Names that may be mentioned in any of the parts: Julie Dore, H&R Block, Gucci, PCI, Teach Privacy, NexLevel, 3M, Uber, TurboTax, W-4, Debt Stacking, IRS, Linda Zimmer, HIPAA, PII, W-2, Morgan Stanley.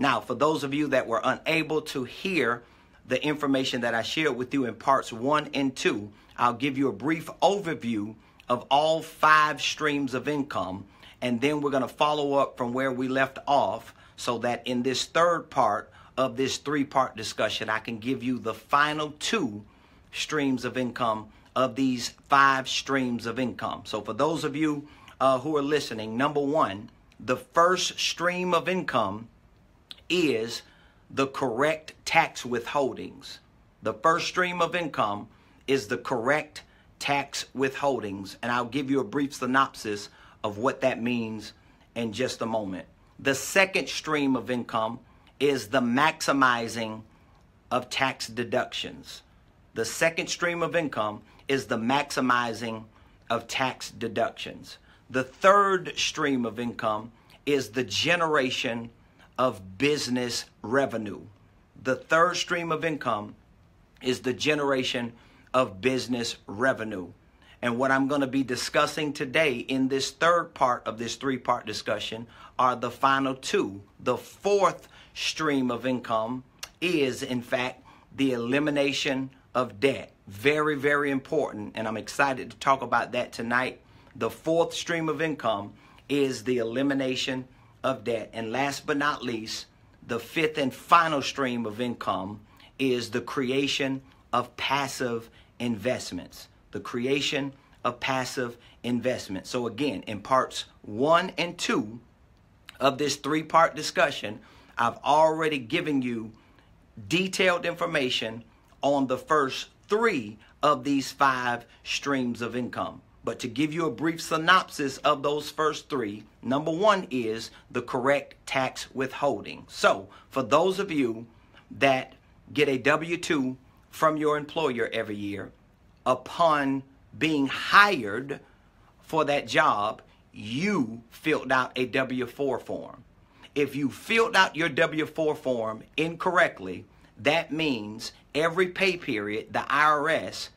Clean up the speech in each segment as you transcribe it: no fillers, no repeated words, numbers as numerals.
Now, for those of you that were unable to hear the information that I shared with you in parts 1 and 2, I'll give you a brief overview of all 5 streams of income, and then we're going to follow up from where we left off so that in this third part of this 3-part discussion, I can give you the final 2 streams of income of these 5 streams of income. So for those of you who are listening, number 1, the first stream of income is the correct tax withholdings. The first stream of income is the correct tax withholdings, and I'll give you a brief synopsis of what that means in just a moment. The second stream of income is the maximizing of tax deductions. The second stream of income is the maximizing of tax deductions. The third stream of income is the generation of business revenue. The third stream of income is the generation of business revenue. And what I'm going to be discussing today in this third part of this 3-part discussion are the final 2. The fourth stream of income is, in fact, the elimination of debt. Very, very important, and I'm excited to talk about that tonight. The fourth stream of income is the elimination of debt. And last but not least, the fifth and final stream of income is the creation of passive investments. The creation of passive investments. So again, in parts 1 and 2 of this 3-part discussion, I've already given you detailed information on the first 3 of these 5 streams of income. But to give you a brief synopsis of those first 3, number 1 is the correct tax withholding. So for those of you that get a W-2 from your employer every year, upon being hired for that job, you filled out a W-4 form. If you filled out your W-4 form incorrectly, that means every pay period, the IRS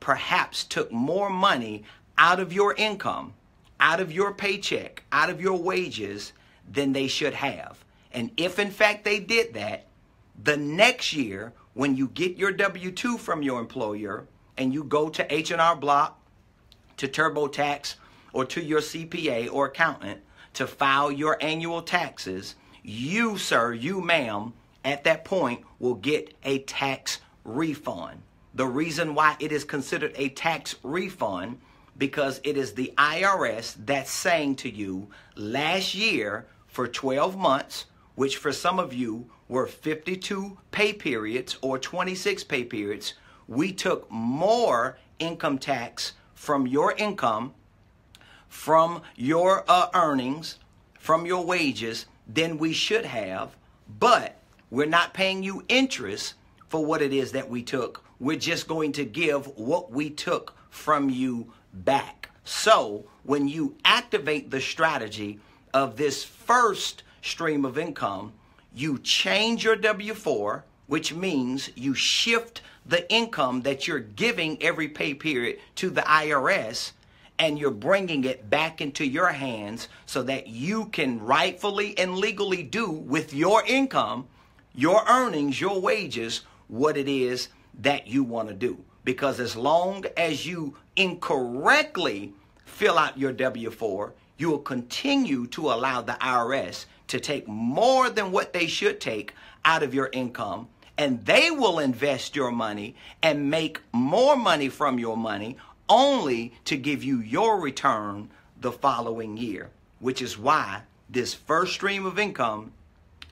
perhaps took more money out of your income, out of your paycheck, out of your wages than they should have. And if in fact they did that, the next year when you get your W-2 from your employer and you go to H&R Block, to TurboTax, or to your CPA or accountant to file your annual taxes, you, sir, you, ma'am, at that point will get a tax refund. The reason why it is considered a tax refund because it is the IRS that's saying to you, last year for 12 months, which for some of you were 52 pay periods or 26 pay periods, we took more income tax from your income, from your earnings, from your wages than we should have, but we're not paying you interest for what it is that we took. We're just going to give what we took from you back. So when you activate the strategy of this first stream of income, you change your W-4, which means you shift the income that you're giving every pay period to the IRS, and you're bringing it back into your hands so that you can rightfully and legally do with your income, your earnings, your wages, what it is that you want to do. Because as long as you incorrectly fill out your W-4, you will continue to allow the IRS to take more than what they should take out of your income, and they will invest your money and make more money from your money only to give you your return the following year, which is why this first stream of income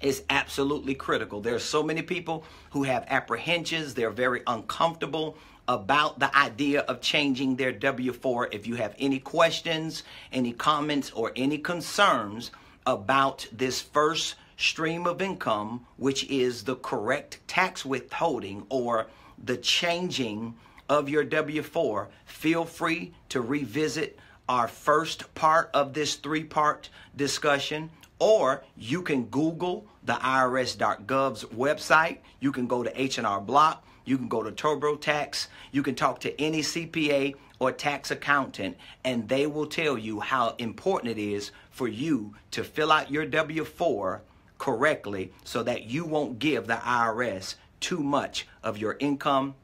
is absolutely critical. There are so many people who have apprehensions. They're very uncomfortable about the idea of changing their W-4. If you have any questions, any comments, or any concerns about this first stream of income, which is the correct tax withholding or the changing of your W-4, feel free to revisit our first part of this 3-part discussion, or you can Google the IRS.gov's website. You can go to H&R Block. You can go to TurboTax. You can talk to any CPA or tax accountant, and they will tell you how important it is for you to fill out your W-4 correctly so that you won't give the IRS too much of your income,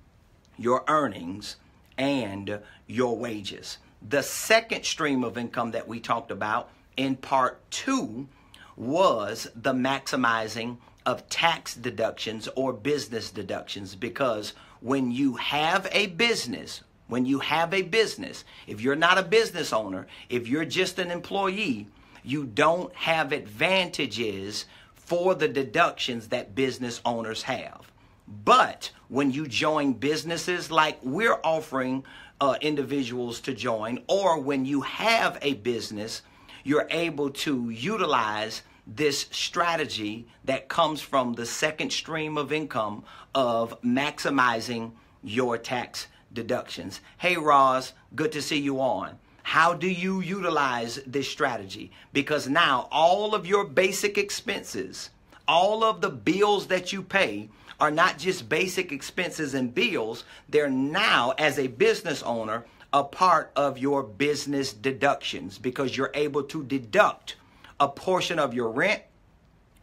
your earnings, and your wages. The second stream of income that we talked about in part 2 was the maximizing of tax deductions or business deductions, because when you have a business, if you're not a business owner, if you're just an employee, you don't have advantages for the deductions that business owners have. But when you join businesses like we're offering individuals to join, or when you have a business, you're able to utilize this strategy that comes from the second stream of income of maximizing your tax deductions. Hey, Roz, good to see you on. How do you utilize this strategy? Because now all of your basic expenses, all of the bills that you pay are not just basic expenses and bills. They're now, as a business owner, a part of your business deductions, because you're able to deduct a portion of your rent,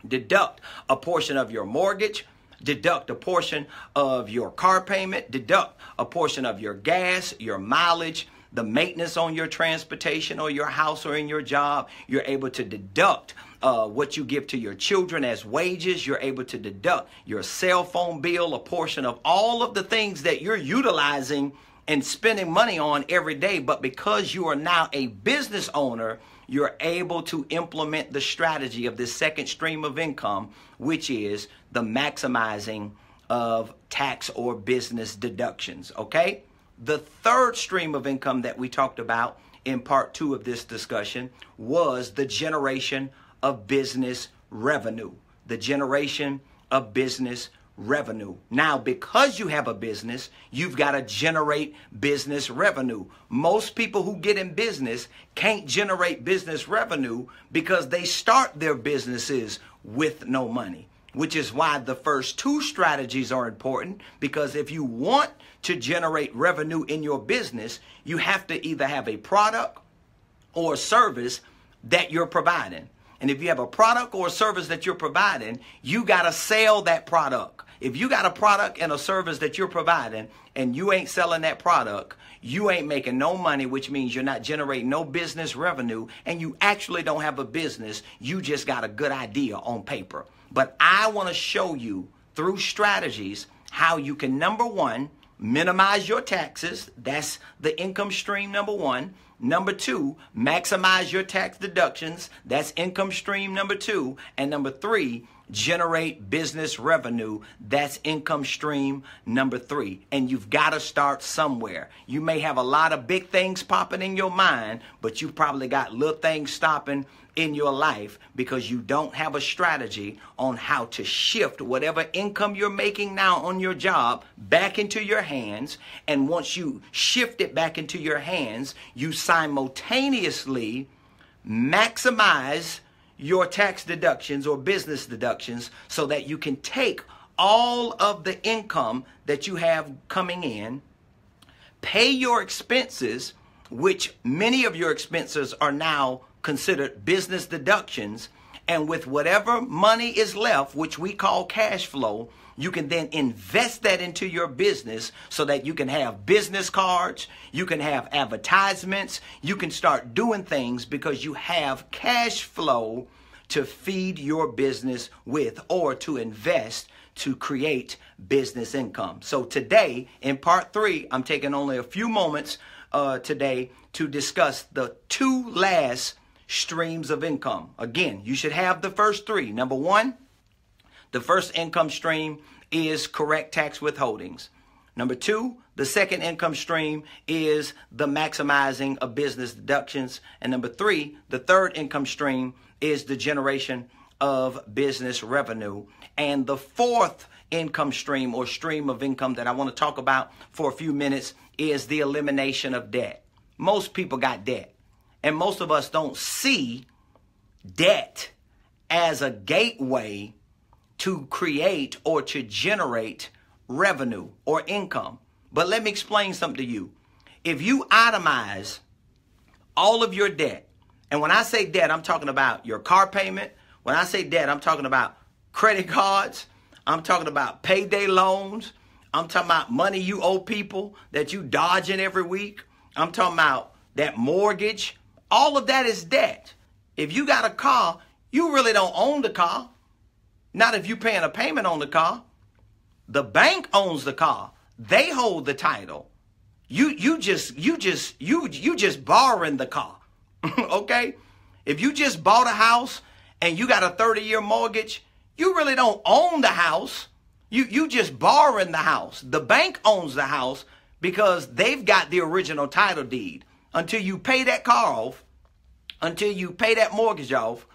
deduct a portion of your mortgage, deduct a portion of your car payment, deduct a portion of your gas, your mileage, the maintenance on your transportation or your house or in your job. You're able to deduct what you give to your children as wages. You're able to deduct your cell phone bill, a portion of all of the things that you're utilizing and spending money on every day. But because you are now a business owner, you're able to implement the strategy of this second stream of income, which is the maximizing of tax or business deductions, okay? The third stream of income that we talked about in part 2 of this discussion was the generation of business revenue. The generation of business revenue. Now, because you have a business, you've got to generate business revenue. Most people who get in business can't generate business revenue because they start their businesses with no money, which is why the first two strategies are important, because if you want to generate revenue in your business, you have to either have a product or a service that you're providing. And if you have a product or a service that you're providing, you got to sell that product. If you got a product and a service that you're providing and you ain't selling that product, you ain't making no money, which means you're not generating no business revenue, and you actually don't have a business. You just got a good idea on paper. But I want to show you through strategies how you can, number 1, minimize your taxes. That's the income stream number 1. Number 2, maximize your tax deductions. That's income stream number 2. And number 3, generate business revenue. That's income stream number 3. And you've got to start somewhere. You may have a lot of big things popping in your mind, but you probably got little things stopping in your life because you don't have a strategy on how to shift whatever income you're making now on your job back into your hands. And once you shift it back into your hands, you simultaneously maximize your tax deductions or business deductions so that you can take all of the income that you have coming in, pay your expenses, which many of your expenses are now considered business deductions, and with whatever money is left, which we call cash flow, you can then invest that into your business so that you can have business cards, you can have advertisements, you can start doing things because you have cash flow to feed your business with, or to invest to create business income. So today in part 3, I'm taking only a few moments today to discuss the 2 last streams of income. Again, you should have the first 3. Number 1, the first income stream is correct tax withholdings. Number 2, the second income stream is the maximizing of business deductions. And number 3, the third income stream is the generation of business revenue. And the fourth income stream or stream of income that I want to talk about for a few minutes is the elimination of debt. Most people got debt. And most of us don't see debt as a gateway to create or to generate revenue or income. But let me explain something to you. If you itemize all of your debt, and when I say debt, I'm talking about your car payment, When I say debt, I'm talking about credit cards. I'm talking about payday loans. I'm talking about money you owe people that you dodging every week. I'm talking about that mortgage. All of that is debt. If you got a car, you really don't own the car. Not if you're paying a payment on the car. The bank owns the car. They hold the title. You just borrowing the car. Okay? If you just bought a house and you got a 30-year mortgage, you really don't own the house. You just borrowing the house. The bank owns the house because they've got the original title deed. Until you pay that car off, until you pay that mortgage off,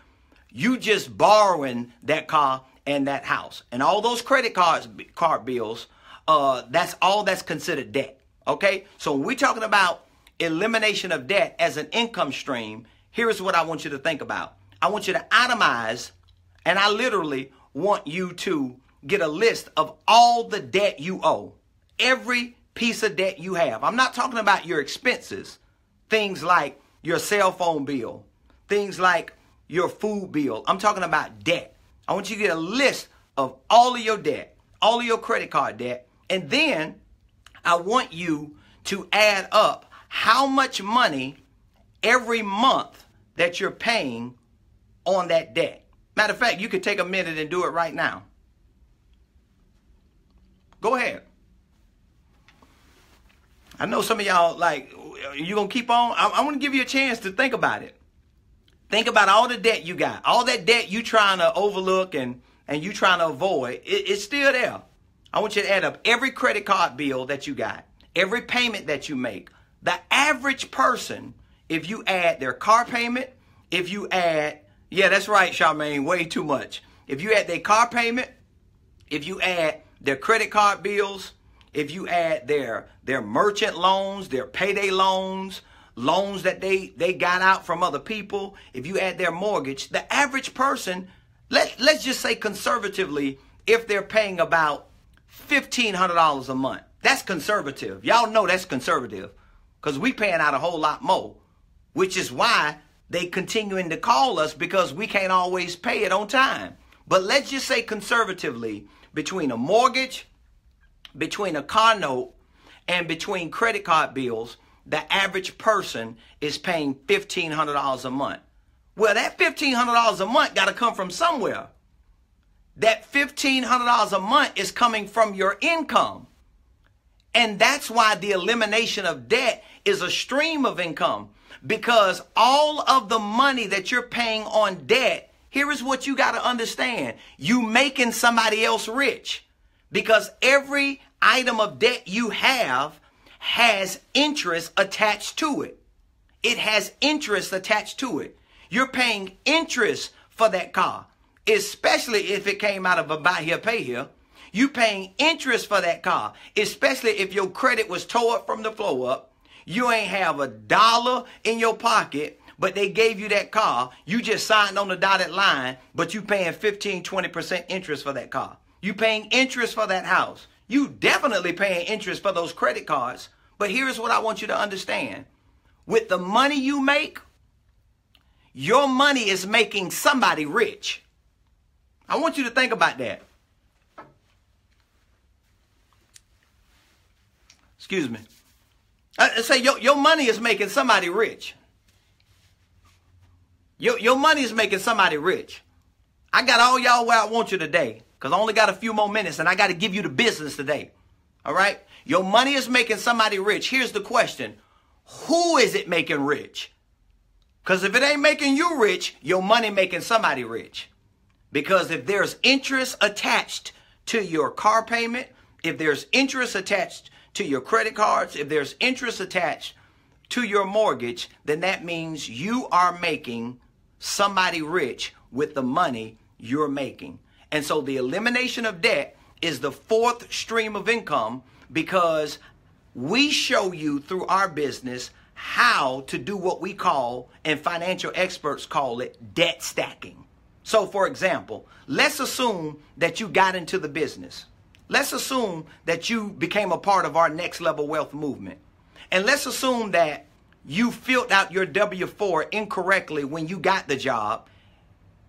you just borrowing that car and that house. And all those credit cards, card bills, that's all that's considered debt. Okay? So when we're talking about elimination of debt as an income stream, here's what I want you to think about. I want you to itemize, and I literally want you to get a list of all the debt you owe, every piece of debt you have. I'm not talking about your expenses, things like your cell phone bill, things like your food bill. I'm talking about debt. I want you to get a list of all of your debt, all of your credit card debt, and then I want you to add up how much money every month that you're paying on that debt. Matter of fact, you could take a minute and do it right now. Go ahead. I know some of y'all like, you going to keep on? I want to give you a chance to think about it. Think about all the debt you got, all that debt you trying to overlook and you trying to avoid. It's still there. I want you to add up every credit card bill that you got, every payment that you make. The average person, if you add their car payment, if you add, yeah, that's right, Charmaine, way too much. If you add their car payment, if you add their credit card bills, if you add their merchant loans, their payday loans, loans that they got out from other people, if you add their mortgage, the average person, let's just say conservatively, if they're paying about $1,500 a month, that's conservative. Y'all know that's conservative because we paying out a whole lot more, which is why they continuing to call us because we can't always pay it on time. But let's just say conservatively, between a mortgage, between a car note, and between credit card bills, the average person is paying $1,500 a month. Well, that $1,500 a month got to come from somewhere. That $1,500 a month is coming from your income. And that's why the elimination of debt is a stream of income, because all of the money that you're paying on debt, here is what you got to understand. You making somebody else rich, because every item of debt you have has interest attached to it. It has interest attached to it. You're paying interest for that car, especially if it came out of a buy here, pay here. You paying interest for that car, especially if your credit was tore up from the flow up. You ain't have a dollar in your pocket, but they gave you that car. You just signed on the dotted line, but you paying 15, 20% interest for that car. You paying interest for that house. You definitely paying interest for those credit cards. But here's what I want you to understand. With the money you make, your money is making somebody rich. I want you to think about that. Excuse me. I say your money is making somebody rich. Your money is making somebody rich. I got all y'all where I want you today, because I only got a few more minutes and I got to give you the business today. All right? Your money is making somebody rich. Here's the question. Who is it making rich? Because if it ain't making you rich, your money making somebody rich. Because if there's interest attached to your car payment, if there's interest attached to your credit cards, if there's interest attached to your mortgage, then that means you are making somebody rich with the money you're making. And so the elimination of debt is the fourth stream of income, because we show you through our business how to do what we call, and financial experts call it, debt stacking. So for example, let's assume that you got into the business. Let's assume that you became a part of our Next Level Wealth movement. And let's assume that you filled out your W-4 incorrectly when you got the job,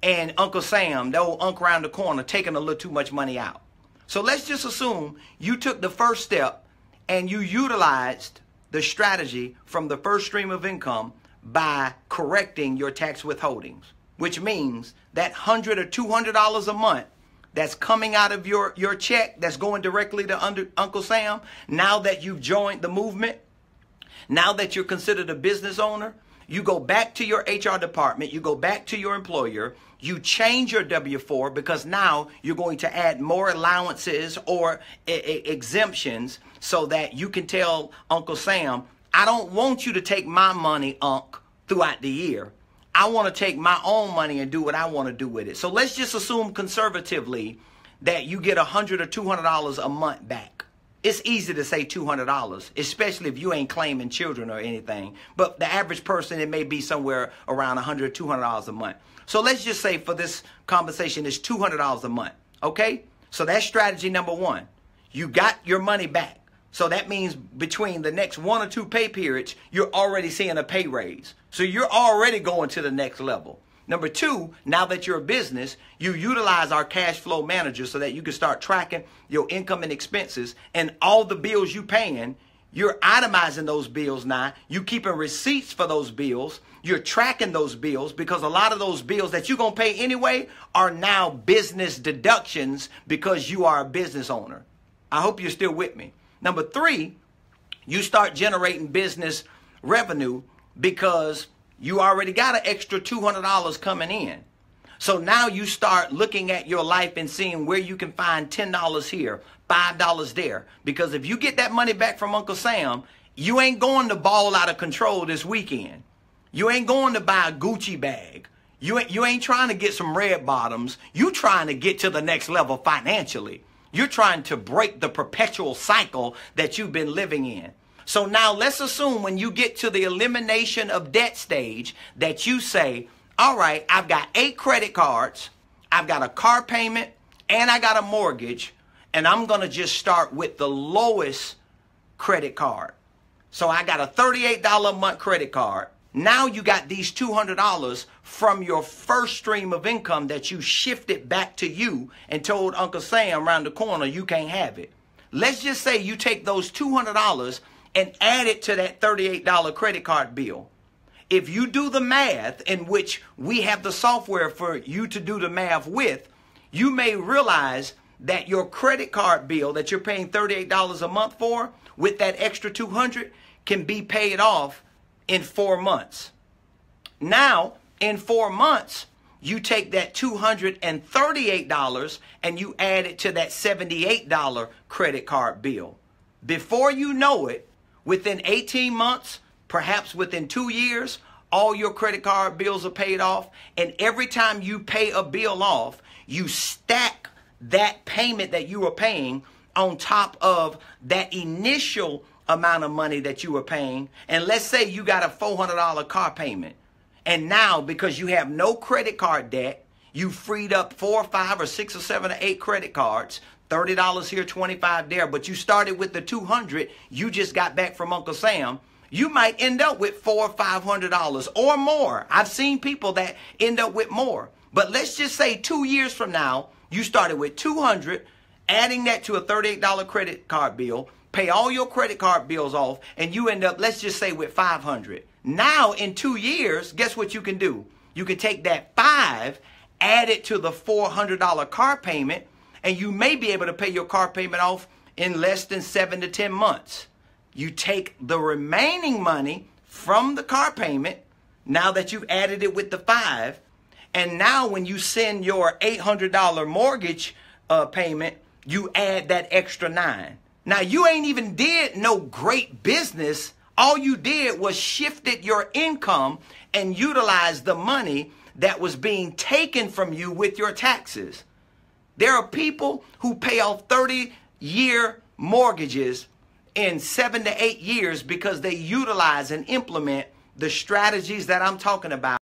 and Uncle Sam, the old uncle around the corner, taking a little too much money out. So let's just assume you took the first step and you utilized the strategy from the first stream of income by correcting your tax withholdings, which means that $100 or $200 a month that's coming out of your check that's going directly to Uncle Sam, now that you've joined the movement, now that you're considered a business owner, you go back to your HR department, you go back to your employer, you change your W-4 because now you're going to add more allowances or exemptions so that you can tell Uncle Sam, I don't want you to take my money, Unc, throughout the year. I want to take my own money and do what I want to do with it. So let's just assume conservatively that you get $100 or $200 a month back. It's easy to say $200, especially if you ain't claiming children or anything. But the average person, it may be somewhere around $100 or $200 a month. So let's just say for this conversation, it's $200 a month, okay? So that's strategy number one. You got your money back. So that means between the next one or two pay periods, you're already seeing a pay raise. So you're already going to the next level. Number two, now that you're a business, you utilize our cash flow manager so that you can start tracking your income and expenses and all the bills you're paying. You're itemizing those bills now. You're keeping receipts for those bills. You're tracking those bills because a lot of those bills that you're going to pay anyway are now business deductions because you are a business owner. I hope you're still with me. Number three, you start generating business revenue because you already got an extra $200 coming in. So now you start looking at your life and seeing where you can find $10 here, $5 there. Because if you get that money back from Uncle Sam, you ain't going to ball out of control this weekend. You ain't going to buy a Gucci bag. You ain't trying to get some red bottoms. You trying to get to the next level financially. You're trying to break the perpetual cycle that you've been living in. So now let's assume when you get to the elimination of debt stage that you say, all right, I've got 8 credit cards, I've got a car payment, and I got a mortgage, and I'm going to just start with the lowest credit card. So I got a $38 a month credit card. Now you got these $200 from your first stream of income that you shifted back to you and told Uncle Sam around the corner, you can't have it. Let's just say you take those $200 and add it to that $38 credit card bill. If you do the math, in which we have the software for you to do the math with, you may realize that your credit card bill that you're paying $38 a month for with that extra $200 can be paid off in 4 months. Now, in 4 months, you take that $238 and you add it to that $78 credit card bill. Before you know it, within 18 months, perhaps within 2 years, all your credit card bills are paid off. And every time you pay a bill off, you stack that payment that you were paying on top of that initial amount of money that you were paying. And let's say you got a $400 car payment. And now, because you have no credit card debt, you freed up 4 or 5 or 6 or 7 or 8 credit cards, $30 here, $25 there, but you started with the $200 you just got back from Uncle Sam. You might end up with $400 or $500 or more. I've seen people that end up with more. But let's just say 2 years from now, you started with $200, adding that to a $38 credit card bill, pay all your credit card bills off, and you end up, let's just say, with $500. Now, in 2 years, guess what you can do? You can take that $5, add it to the $400 car payment, and you may be able to pay your car payment off in less than 7 to 10 months. You take the remaining money from the car payment, now that you've added it with the $5, and now when you send your $800 mortgage payment, you add that extra $9. Now, you ain't even did no great business. All you did was shifted your income and utilized the money that was being taken from you with your taxes. There are people who pay off 30-year mortgages in 7 to 8 years because they utilize and implement the strategies that I'm talking about.